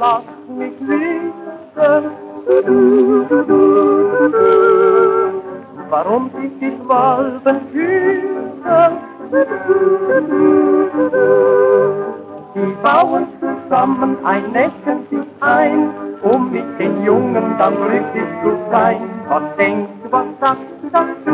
lass mich wissen, warum ich die Schwalben küsse. Die bauen zusammen ein, nächten sich ein, um mit den Jungen dann glücklich zu sein. Was denkst du, was sagst du dazu?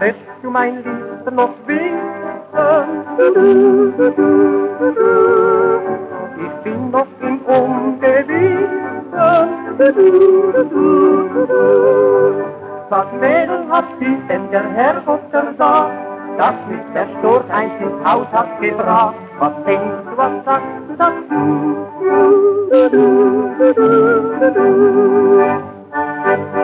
Willst du, mein Liebster, noch wissen? Ich bin noch im Ungewissen. Sag, Mädel, hat sie denn der Herrgott da, dass mich der Sturz einst ins Haus hat gebracht? Was denkst du, was sagst du dazu?